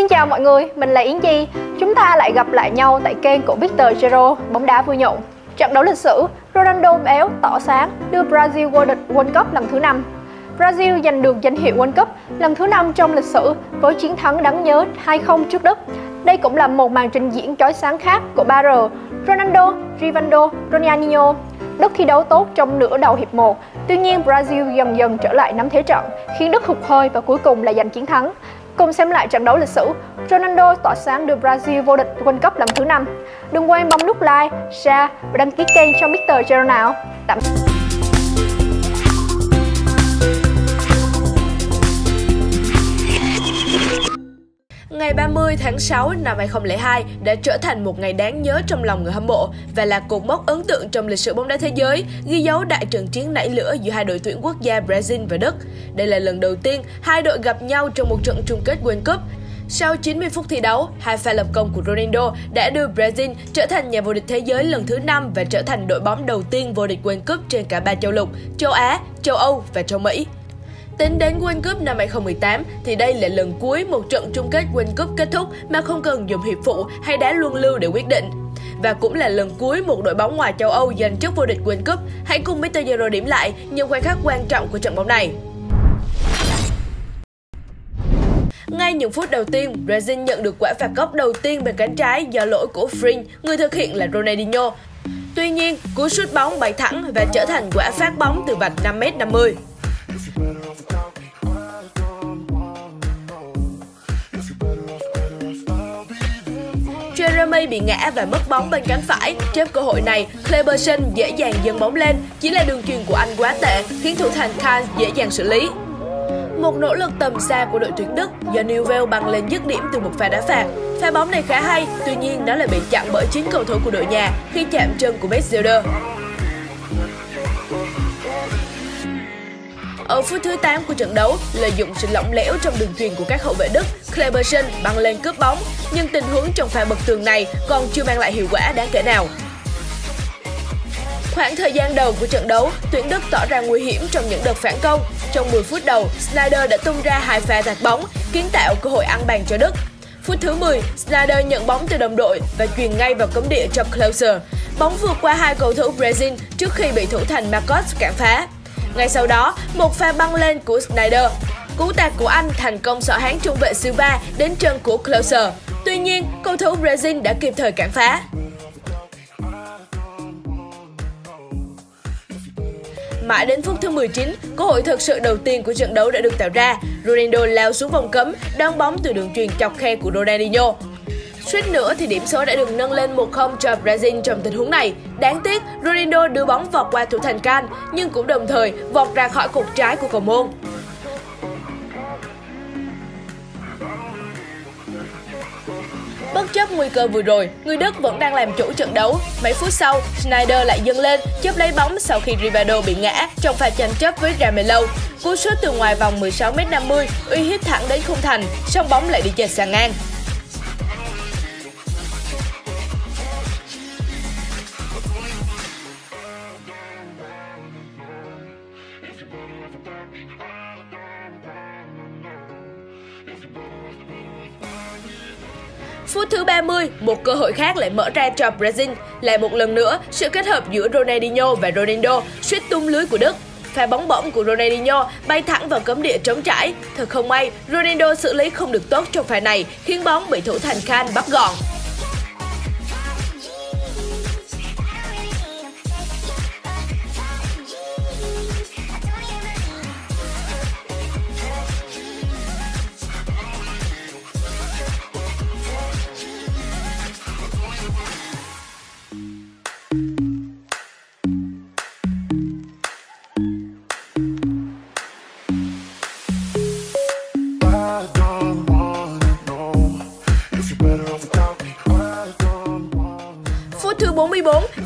Xin chào mọi người, mình là Yến Chi. Chúng ta lại gặp lại nhau tại kênh của Mr Zero bóng đá vui nhộn. Trận đấu lịch sử Ronaldo béo tỏ sáng đưa Brazil vô địch World Cup lần thứ 5. Brazil giành được danh hiệu World Cup lần thứ 5 trong lịch sử với chiến thắng đáng nhớ 2-0 trước Đức. Đây cũng là một màn trình diễn chói sáng khác của 3R: Ronaldo, Rivaldo, Ronaldinho. Đức thi đấu tốt trong nửa đầu hiệp 1, tuy nhiên Brazil dần dần trở lại nắm thế trận, khiến Đức hụt hơi và cuối cùng là giành chiến thắng. Cùng xem lại trận đấu lịch sử Ronaldo tỏa sáng đưa Brazil vô địch World Cup lần thứ 5. Đừng quên bấm nút like, share và đăng ký kênh cho Mr. Zero nào. Tạm biệt. Ngày 30 tháng 6 năm 2002 đã trở thành một ngày đáng nhớ trong lòng người hâm mộ và là cột mốc ấn tượng trong lịch sử bóng đá thế giới, ghi dấu đại trận chiến nảy lửa giữa hai đội tuyển quốc gia Brazil và Đức. Đây là lần đầu tiên hai đội gặp nhau trong một trận chung kết World Cup. Sau 90 phút thi đấu, hai pha lập công của Ronaldo đã đưa Brazil trở thành nhà vô địch thế giới lần thứ 5 và trở thành đội bóng đầu tiên vô địch World Cup trên cả 3 châu lục: châu Á, châu Âu và châu Mỹ. Tính đến World Cup năm 2018 thì đây là lần cuối một trận chung kết World Cup kết thúc mà không cần dùng hiệp phụ hay đá luân lưu để quyết định. Và cũng là lần cuối một đội bóng ngoài châu Âu giành chức vô địch World Cup. Hãy cùng Mr. Zero điểm lại những khoảnh khắc quan trọng của trận bóng này. Ngay những phút đầu tiên, Brazil nhận được quả phạt góc đầu tiên bên cánh trái do lỗi của Fring, người thực hiện là Ronaldinho. Tuy nhiên, cú sút bóng bay thẳng và trở thành quả phát bóng từ vạch 5m50. Jeremy bị ngã và mất bóng bên cánh phải. Trước cơ hội này, Kleberson dễ dàng dâng bóng lên, chỉ là đường chuyền của anh quá tệ khiến thủ thành Kahn dễ dàng xử lý. Một nỗ lực tầm xa của đội tuyển Đức do Newell băng lên dứt điểm từ một pha đá phạt. Pha bóng này khá hay, tuy nhiên nó lại bị chặn bởi 9 cầu thủ của đội nhà khi chạm chân của Besserer. Ở phút thứ 8 của trận đấu, lợi dụng sự lỏng lẻo trong đường truyền của các hậu vệ Đức, Kleberson băng lên cướp bóng, nhưng tình huống trong pha bật tường này còn chưa mang lại hiệu quả đáng kể nào. Khoảng thời gian đầu của trận đấu, tuyển Đức tỏ ra nguy hiểm trong những đợt phản công. Trong 10 phút đầu, Schneider đã tung ra hai pha tạt bóng, kiến tạo cơ hội ăn bàn cho Đức. Phút thứ 10, Schneider nhận bóng từ đồng đội và chuyền ngay vào cấm địa cho Clauser. Bóng vượt qua hai cầu thủ Brazil trước khi bị thủ thành Marcos cản phá. Ngay sau đó, một pha băng lên của Schneider. Cú tạt của anh thành công xỏ háng trung vệ Silva đến chân của Klose. Tuy nhiên, cầu thủ Brazil đã kịp thời cản phá. Mãi đến phút thứ 19, cơ hội thực sự đầu tiên của trận đấu đã được tạo ra. Ronaldo lao xuống vòng cấm, đón bóng từ đường chuyền chọc khe của Ronaldinho. Suýt nữa thì điểm số đã được nâng lên 1-0 cho Brazil trong tình huống này. Đáng tiếc, Ronaldo đưa bóng vọt qua thủ thành Kahn, nhưng cũng đồng thời vọt ra khỏi cột trái của cầu môn. Bất chấp nguy cơ vừa rồi, người Đức vẫn đang làm chủ trận đấu. Mấy phút sau, Schneider lại dâng lên, chớp lấy bóng sau khi Ribado bị ngã trong pha tranh chấp với Ramelo. Cú sút từ ngoài vòng 16m50 uy hiếp thẳng đến khung thành, song bóng lại đi chệch sang ngang. Phút thứ 30, một cơ hội khác lại mở ra cho Brazil. Lại một lần nữa, sự kết hợp giữa Ronaldinho và Ronaldo suýt tung lưới của Đức. Pha bóng bổng của Ronaldinho bay thẳng vào cấm địa trống trải. Thật không may, Ronaldo xử lý không được tốt trong pha này, khiến bóng bị thủ thành Kahn bắt gọn.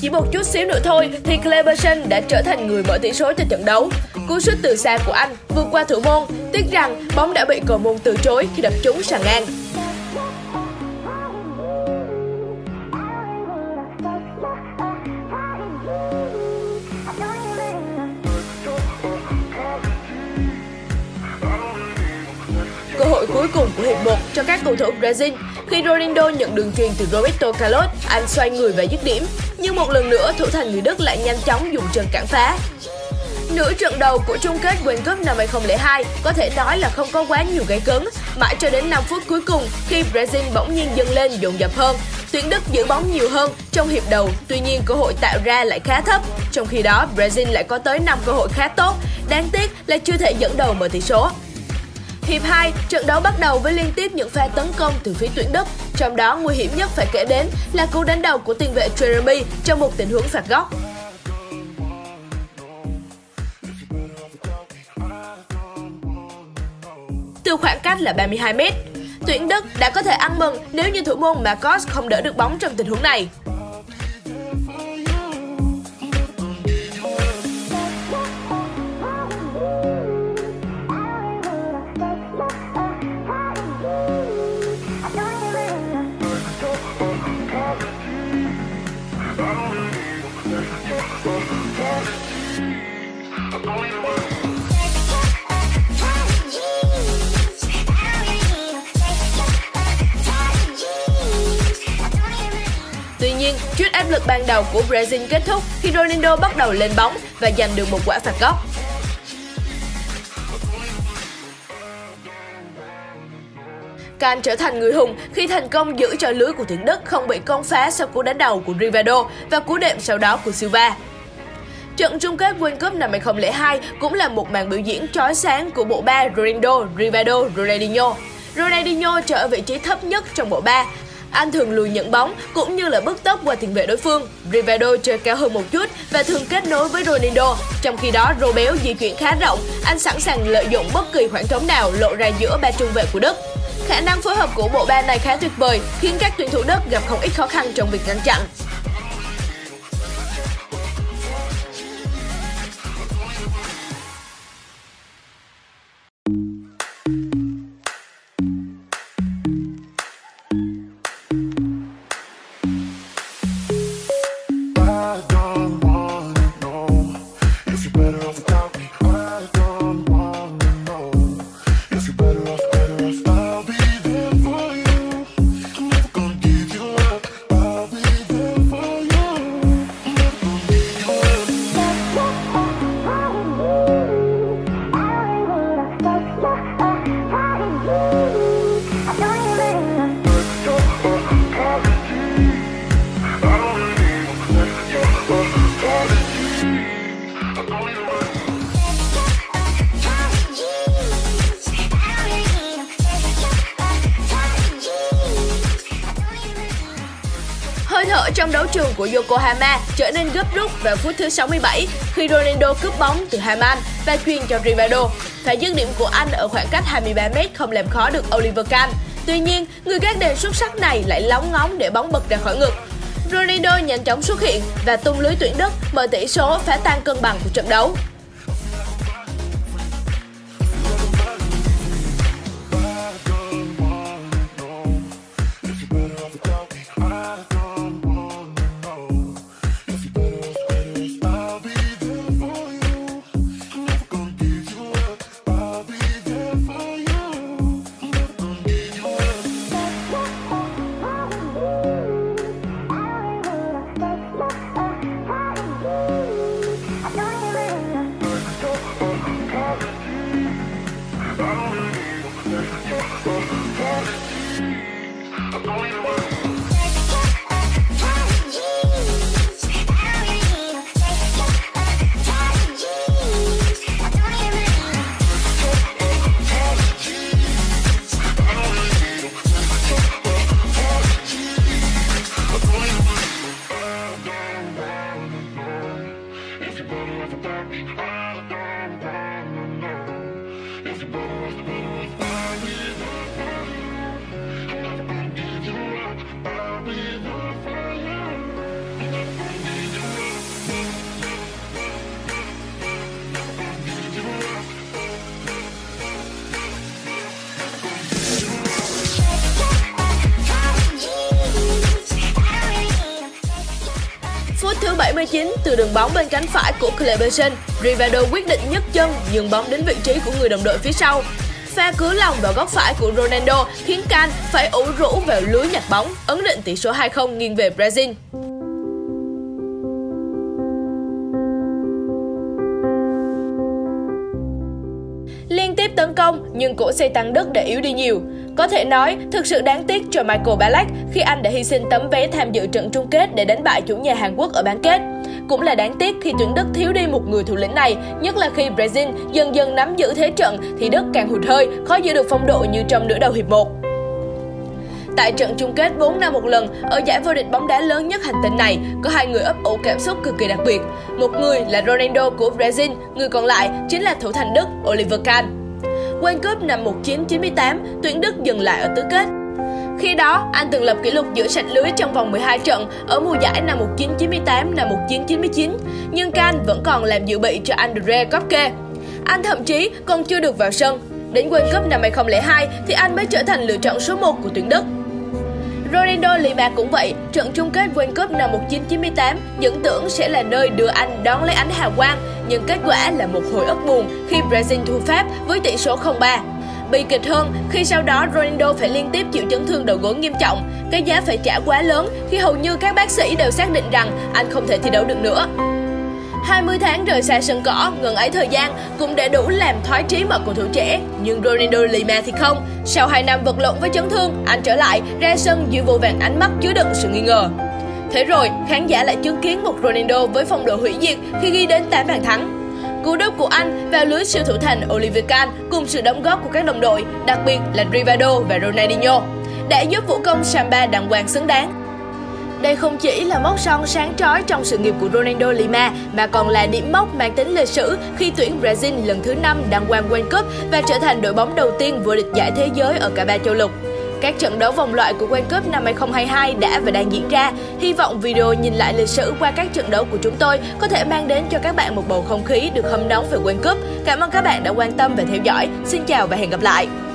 Chỉ một chút xíu nữa thôi thì Kleberson đã trở thành người mở tỷ số cho trận đấu. Cú sút từ xa của anh vượt qua thủ môn, tiếc rằng bóng đã bị cầu môn từ chối khi đập trúng sàn ngang. Cơ hội cuối cùng của hiệp 1 cho các cầu thủ Brazil khi Ronaldo nhận đường truyền từ Roberto Carlos. Anh xoay người và dứt điểm, nhưng một lần nữa thủ thành người Đức lại nhanh chóng dùng chân cản phá. Nửa trận đầu của chung kết World Cup năm 2002 có thể nói là không có quá nhiều gay cấn, mãi cho đến 5 phút cuối cùng khi Brazil bỗng nhiên dâng lên dồn dập hơn. Tuyển Đức giữ bóng nhiều hơn trong hiệp đầu, tuy nhiên cơ hội tạo ra lại khá thấp. Trong khi đó, Brazil lại có tới 5 cơ hội khá tốt, đáng tiếc là chưa thể dẫn đầu mở tỷ số. Hiệp 2, trận đấu bắt đầu với liên tiếp những pha tấn công từ phía tuyển Đức, trong đó nguy hiểm nhất phải kể đến là cú đánh đầu của tiền vệ Jeremy trong một tình huống phạt góc. Từ khoảng cách là 32m, tuyển Đức đã có thể ăn mừng nếu như thủ môn Marcos không đỡ được bóng trong tình huống này. Tuy nhiên, chút áp lực ban đầu của Brazil kết thúc khi Ronaldo bắt đầu lên bóng và giành được một quả phạt góc. Kahn trở thành người hùng khi thành công giữ cho lưới của tuyển Đức không bị công phá sau cú đánh đầu của Ribado và cú đệm sau đó của Silva. Trận chung kết World Cup năm 2002 cũng là một màn biểu diễn chói sáng của bộ ba Ronaldo, Rivaldo, Ronaldinho. Ronaldinho trở ở vị trí thấp nhất trong bộ ba. Anh thường lùi nhận bóng cũng như là bứt tốc qua tiền vệ đối phương. Rivaldo chơi cao hơn một chút và thường kết nối với Ronaldo. Trong khi đó, Roberto di chuyển khá rộng, anh sẵn sàng lợi dụng bất kỳ khoảng trống nào lộ ra giữa ba trung vệ của Đức. Khả năng phối hợp của bộ ba này khá tuyệt vời, khiến các tuyển thủ Đức gặp không ít khó khăn trong việc ngăn chặn. Hơi thở trong đấu trường của Yokohama trở nên gấp rút vào phút thứ 67 khi Ronaldo cướp bóng từ Hamann và chuyền cho Ribado. Pha dứt điểm của anh ở khoảng cách 23m không làm khó được Oliver Kahn. Tuy nhiên, người gác đền xuất sắc này lại lóng ngóng để bóng bật ra khỏi ngực. Ronaldo nhanh chóng xuất hiện và tung lưới tuyển Đức, mở tỷ số, phá tan cân bằng của trận đấu. Phút thứ 79, từ đường bóng bên cánh phải của Kleberson, Rivaldo quyết định nhấc chân nhường bóng đến vị trí của người đồng đội phía sau. pha cứu lòng vào góc phải của Ronaldo khiến Kahn phải ủ rũ vào lưới nhặt bóng, ấn định tỷ số 2-0 nghiêng về Brazil. Liên tiếp tấn công nhưng cỗ xe tăng Đức đã yếu đi nhiều. Có thể nói, thực sự đáng tiếc cho Michael Ballack khi anh đã hy sinh tấm vé tham dự trận chung kết để đánh bại chủ nhà Hàn Quốc ở bán kết. Cũng là đáng tiếc khi tuyển Đức thiếu đi một người thủ lĩnh này, nhất là khi Brazil dần dần nắm giữ thế trận thì Đức càng hụt hơi, khó giữ được phong độ như trong nửa đầu hiệp 1. Tại trận chung kết 4 năm một lần ở giải vô địch bóng đá lớn nhất hành tinh này, có hai người ấp ủ cảm xúc cực kỳ đặc biệt. Một người là Ronaldo của Brazil, người còn lại chính là thủ thành Đức Oliver Kahn. World Cup năm 1998, tuyển Đức dừng lại ở tứ kết. Khi đó, anh từng lập kỷ lục giữ sạch lưới trong vòng 12 trận ở mùa giải năm 1998 năm 1999, nhưng Kahn vẫn còn làm dự bị cho Andreas Köpke. Anh thậm chí còn chưa được vào sân. Đến World Cup năm 2002 thì anh mới trở thành lựa chọn số 1 của tuyển Đức. Ronaldo lì bạc cũng vậy, trận chung kết World Cup năm 1998 những tưởng sẽ là nơi đưa anh đón lấy ánh hào quang, nhưng kết quả là một hồi ức buồn khi Brazil thua Pháp với tỷ số 0-3. Bi kịch hơn khi sau đó Ronaldo phải liên tiếp chịu chấn thương đầu gối nghiêm trọng, cái giá phải trả quá lớn khi hầu như các bác sĩ đều xác định rằng anh không thể thi đấu được nữa. 20 tháng rời xa sân cỏ, ngần ấy thời gian cũng đã đủ làm thoái trí mật của thủ trẻ, nhưng Ronaldo Lima thì không. Sau 2 năm vật lộn với chấn thương, anh trở lại ra sân dưới vô vàn ánh mắt chứa đựng sự nghi ngờ. Thế rồi, khán giả lại chứng kiến một Ronaldo với phong độ hủy diệt khi ghi đến 8 bàn thắng. Cú đúp của anh vào lưới siêu thủ thành Oliver Kahn cùng sự đóng góp của các đồng đội, đặc biệt là Ribado và Ronaldinho, đã giúp vũ công samba đàng hoàng xứng đáng. Đây không chỉ là mốc son sáng chói trong sự nghiệp của Ronaldo Lima mà còn là điểm mốc mang tính lịch sử khi tuyển Brazil lần thứ 5 đăng quang World Cup và trở thành đội bóng đầu tiên vô địch giải thế giới ở cả ba châu lục. Các trận đấu vòng loại của World Cup năm 2022 đã và đang diễn ra. Hy vọng video nhìn lại lịch sử qua các trận đấu của chúng tôi có thể mang đến cho các bạn một bầu không khí được hâm nóng về World Cup. Cảm ơn các bạn đã quan tâm và theo dõi. Xin chào và hẹn gặp lại!